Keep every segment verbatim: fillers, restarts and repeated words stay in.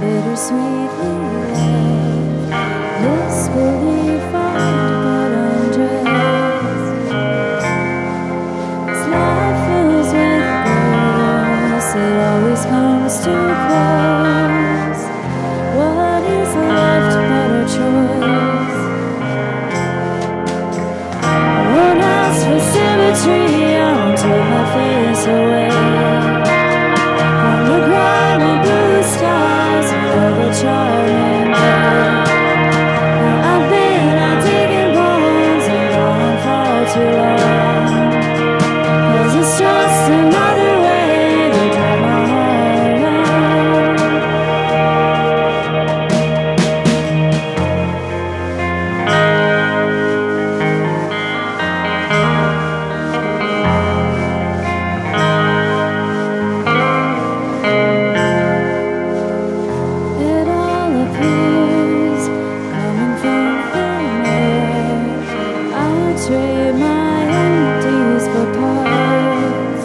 bittersweetly left, blissfully fond but undressed. As life fills with goodness, it always comes to close. What is left but our choice? I won't ask for symmetry until my face away. On the ground of blue skies, another charming day. Now I've been out digging bones and gone far too long, 'cause it's just another way to drive my heart along. Trade my empties for parts.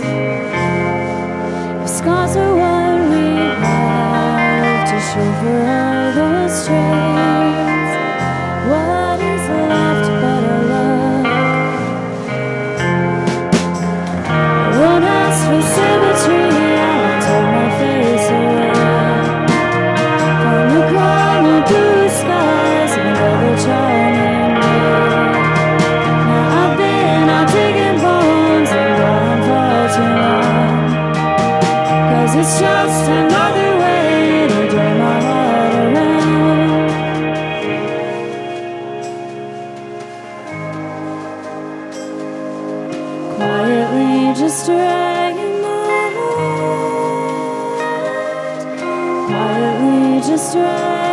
If scars are what we have to show for others' traits, what is left but our luck? I won't ask for symmetry until my face away. On the ground of blue skies, another charming. It's just another way to turn my heart around. Quietly just dragging my heart. Quietly just dragging.